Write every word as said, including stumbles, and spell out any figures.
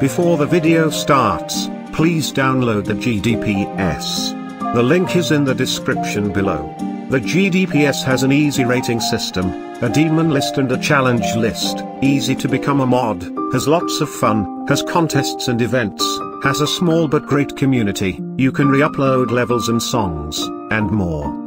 Before the video starts, please download the G D P S. The link is in the description below. The G D P S has an easy rating system, a daemon list and a challenge list, easy to become a mod, has lots of fun, has contests and events, has a small but great community, you can re-upload levels and songs, and more.